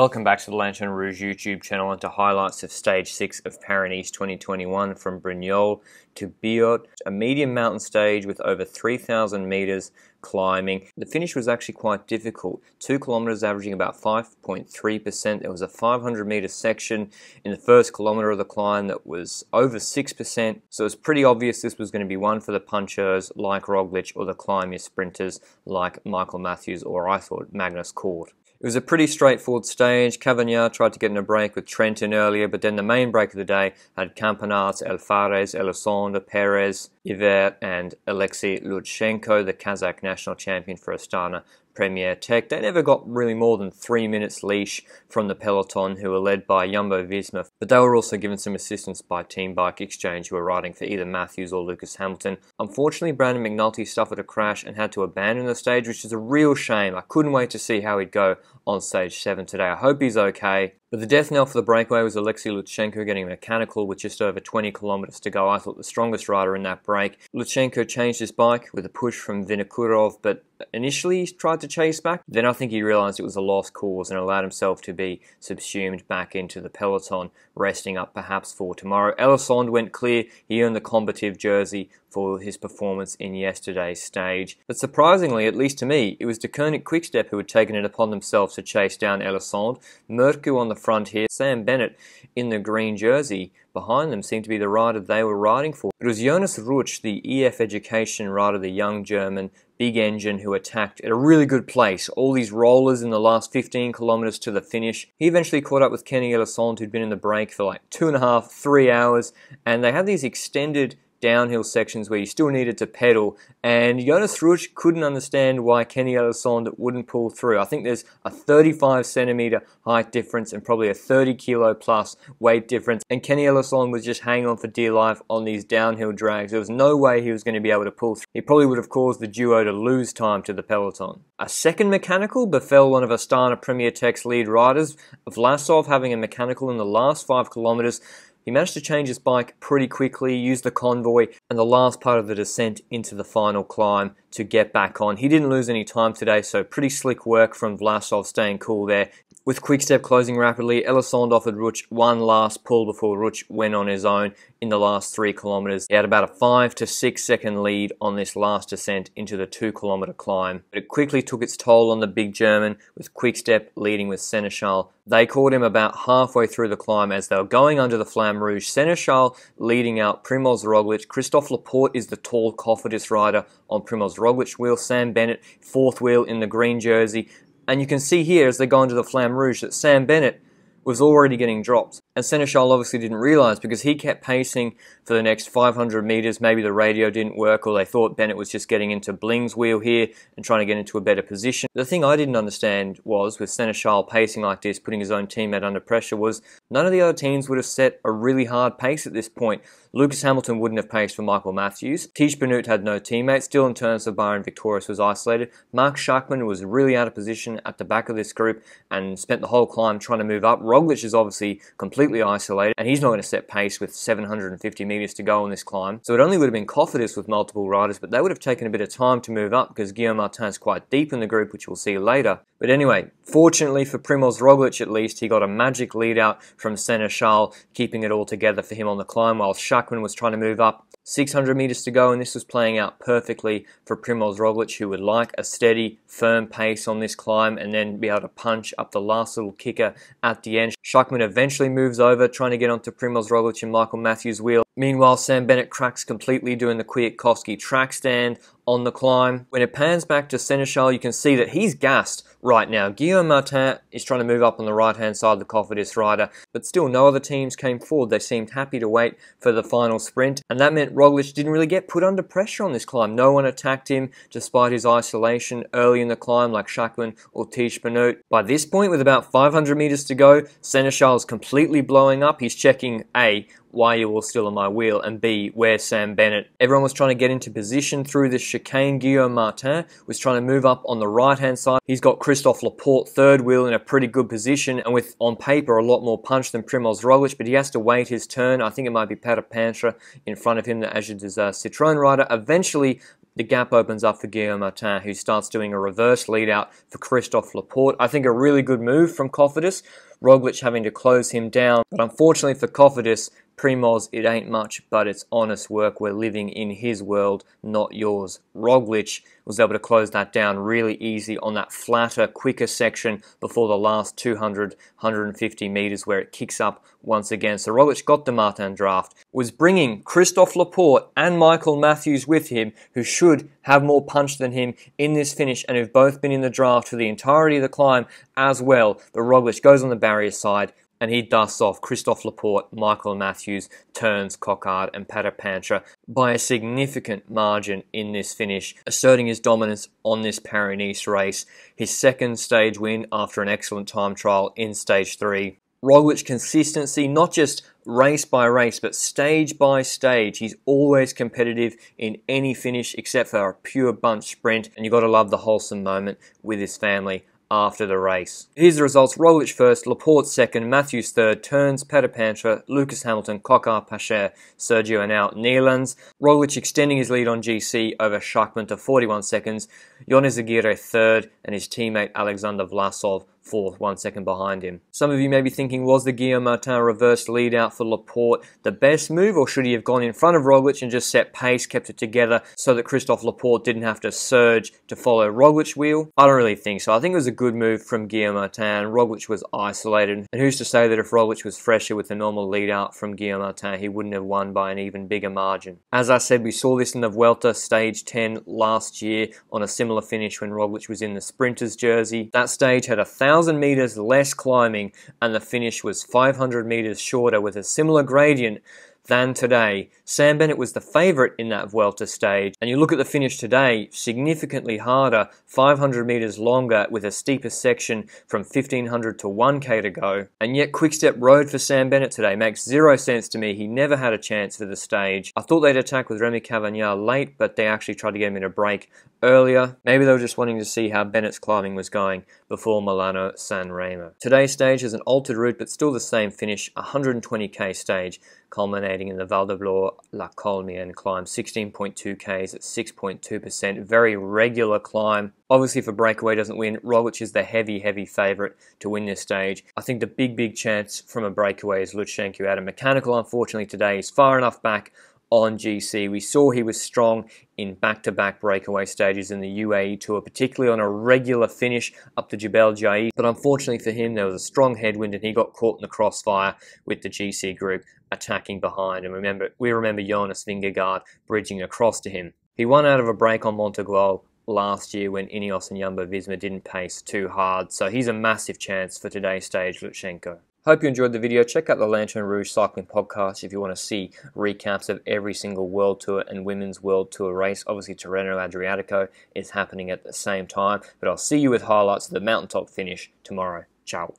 Welcome back to the Lanterne Rouge YouTube channel and to highlights of Stage 6 of Paris-Nice 2021 from Brignoles to Biot, a medium mountain stage with over 3,000 metres climbing. The finish was actually quite difficult, 2 kilometres averaging about 5.3%. There was a 500 metre section in the first kilometre of the climb that was over 6%, so it's pretty obvious this was going to be one for the punchers like Roglic or the climb your sprinters like Michael Matthews or I thought Magnus Cort. It was a pretty straightforward stage. Cavagnard tried to get in a break with Trentin earlier, but then the main break of the day had Campanats, Alfares, Elissonde, Perez, Yvert and Alexei Lutsenko, the Kazakh national champion for Astana Premier Tech. They never got really more than 3 minutes leash from the peloton, who were led by Jumbo-Visma, but they were also given some assistance by Team Bike Exchange, who were riding for either Matthews or Lucas Hamilton. Unfortunately, Brandon McNulty suffered a crash and had to abandon the stage, which is a real shame. I couldn't wait to see how he'd go on Stage 7 today. I hope he's okay. But the death knell for the breakaway was Alexei Lutsenko getting mechanical with just over 20 kilometres to go. I thought the strongest rider in that break. Lutsenko changed his bike with a push from Vinokurov, but initially he tried to chase back. Then I think he realised it was a lost cause and allowed himself to be subsumed back into the peloton, resting up perhaps for tomorrow. Elissonde went clear. He earned the combative jersey for his performance in yesterday's stage. But surprisingly, at least to me, it was Deceuninck Quickstep who had taken it upon themselves to chase down Elissonde. Merckx on the front here, Sam Bennett in the green jersey behind them seemed to be the rider they were riding for. It was Jonas Rutsch, the EF Education rider, the young German big engine, who attacked at a really good place. All these rollers in the last 15 kilometres to the finish. He eventually caught up with Kenny Elissonde, who'd been in the break for like 2.5–3 hours, and they had these extended downhill sections where you still needed to pedal, and Jonas Rutsch couldn't understand why Kenny Elissonde wouldn't pull through. I think there's a 35-centimetre height difference and probably a 30-kilo plus weight difference, and Kenny Elissonde was just hanging on for dear life on these downhill drags. There was no way he was going to be able to pull through. He probably would have caused the duo to lose time to the peloton. A second mechanical befell one of Astana Premier Tech's lead riders, Vlasov, having a mechanical in the last 5 kilometres. He managed to change his bike pretty quickly, use the convoy and the last part of the descent into the final climb to get back on. He didn't lose any time today, so pretty slick work from Vlasov, staying cool there. With Quickstep closing rapidly, Elissonde offered Rutsch one last pull before Rutsch went on his own in the last 3 kilometres. He had about a 5 to 6 second lead on this last descent into the 2 kilometre climb. But it quickly took its toll on the big German, with Quickstep leading with Seneschal. They caught him about halfway through the climb as they were going under the Flamme Rouge. Seneschal leading out Primoz Roglic. Christophe Laporte is the tall Cofidis rider on Primoz Roglic wheel. Sam Bennett, fourth wheel in the green jersey. And you can see here as they go into the Flamme Rouge that Sam Bennett was already getting dropped. And Seneschal obviously didn't realise, because he kept pacing for the next 500 metres. Maybe the radio didn't work, or they thought Bennett was just getting into Bling's wheel here and trying to get into a better position. The thing I didn't understand was, with Seneschal pacing like this, putting his own teammate under pressure, was none of the other teams would have set a really hard pace at this point. Lucas Hamilton wouldn't have paced for Michael Matthews. Tiesj Benoot had no teammate. Still in terms of Bahrain Victorious was isolated. Mark Schachmann was really out of position at the back of this group and spent the whole climb trying to move up. Roglic is obviously completely isolated, and he's not going to set pace with 750 metres to go on this climb. So it only would have been Cofidis with multiple riders, but they would have taken a bit of time to move up because Guillaume Martin is quite deep in the group, which we'll see later. But anyway, fortunately for Primoz Roglic at least, he got a magic lead out from Seneschal, keeping it all together for him on the climb, while Schachmann was trying to move up. 600 metres to go, and this was playing out perfectly for Primoz Roglic, who would like a steady, firm pace on this climb and then be able to punch up the last little kicker at the end. Schachmann eventually moves over, trying to get onto Primoz Roglic and Michael Matthews' wheel. Meanwhile, Sam Bennett cracks completely, doing the Kwiatkowski track stand on the climb. When it pans back to Seneschal, you can see that he's gassed right now. Guillaume Martin is trying to move up on the right-hand side of the Cofidis rider, but still no other teams came forward. They seemed happy to wait for the final sprint, and that meant Roglic didn't really get put under pressure on this climb. No one attacked him, despite his isolation early in the climb, like Schachmann or Tiesj Benoot. By this point, with about 500 metres to go, Seneschal is completely blowing up. He's checking, A, why you're all still on my wheel, and B, where's Sam Bennett? Everyone was trying to get into position through this chicane. Guillaume Martin was trying to move up on the right-hand side. He's got Christophe Laporte, third wheel, in a pretty good position, and with, on paper, a lot more punch than Primoz Roglic, but he has to wait his turn. I think it might be Pater Pantra in front of him, the Agile des Arts Citroën rider. Eventually, the gap opens up for Guillaume Martin, who starts doing a reverse lead-out for Christophe Laporte. I think a really good move from Cofidis, Roglic having to close him down. But unfortunately for Cofidis, Primoz, it ain't much, but it's honest work. We're living in his world, not yours. Roglic was able to close that down really easy on that flatter, quicker section before the last 200, 150 meters where it kicks up once again. So Roglic got the Martin draft, was bringing Christophe Laporte and Michael Matthews with him, who should have more punch than him in this finish and who've both been in the draft for the entirety of the climb as well. But Roglic goes on the barrier side, and he dusts off Christophe Laporte, Michael Matthews, Terns, Cockard and Patapancha by a significant margin in this finish, asserting his dominance on this Paris-Nice race, his second stage win after an excellent time trial in stage 3. Roglic consistency, not just race by race, but stage by stage. He's always competitive in any finish except for a pure bunch sprint, and you've got to love the wholesome moment with his family after the race. Here's the results: Roglic first, Laporte second, Matthews third, Terns, Patapancha, Lucas Hamilton, Cockart, Pacher, Sergio Henao, Neylands. Roglic extending his lead on GC over Schachmann to 41 seconds, Jonas Aguirre third, and his teammate Alexander Vlasov fourth, 1 second behind him. Some of you may be thinking, was the Guillaume Martin reverse lead out for Laporte the best move, or should he have gone in front of Roglic and just set pace, kept it together so that Christophe Laporte didn't have to surge to follow Roglic's wheel? I don't really think so. I think it was a good move from Guillaume Martin. Roglic was isolated, and who's to say that if Roglic was fresher with a normal lead out from Guillaume Martin, he wouldn't have won by an even bigger margin. As I said, we saw this in the Vuelta stage 10 last year on a similar finish when Roglic was in the sprinter's jersey. That stage had 1,000 meters less climbing, and the finish was 500 meters shorter with a similar gradient than today. Sam Bennett was the favorite in that Vuelta stage, and you look at the finish today, significantly harder, 500 meters longer with a steeper section from 1500 to 1K to go. And yet Quickstep rode for Sam Bennett today. Makes 0 sense to me. He never had a chance for the stage. I thought they'd attack with Remy Cavagnard late, but they actually tried to get him in a break earlier. Maybe they were just wanting to see how Bennett's climbing was going before Milano San Remo. Today's stage is an altered route, but still the same finish, 120K stage, culminating in the Val d'Ablore La Colmienne climb, 16.2 Ks at 6.2%, very regular climb. Obviously, if a breakaway doesn't win, Roglic is the heavy, heavy favourite to win this stage. I think the big, big chance from a breakaway is Lutsenko out of mechanical. Unfortunately, today is far enough back on GC. We saw he was strong in back-to-back breakaway stages in the UAE Tour, particularly on a regular finish up to Jebel Jaïd. But unfortunately for him, there was a strong headwind and he got caught in the crossfire with the GC group attacking behind. And we remember Jonas Vingegaard bridging across to him. He won out of a break on Montegual last year when Ineos and Jumbo-Visma didn't pace too hard. So he's a massive chance for today's stage, Lutsenko. Hope you enjoyed the video. Check out the Lanterne Rouge Cycling Podcast if you want to see recaps of every single World Tour and Women's World Tour race. Obviously, Tirreno Adriatico is happening at the same time, but I'll see you with highlights of the mountaintop finish tomorrow. Ciao.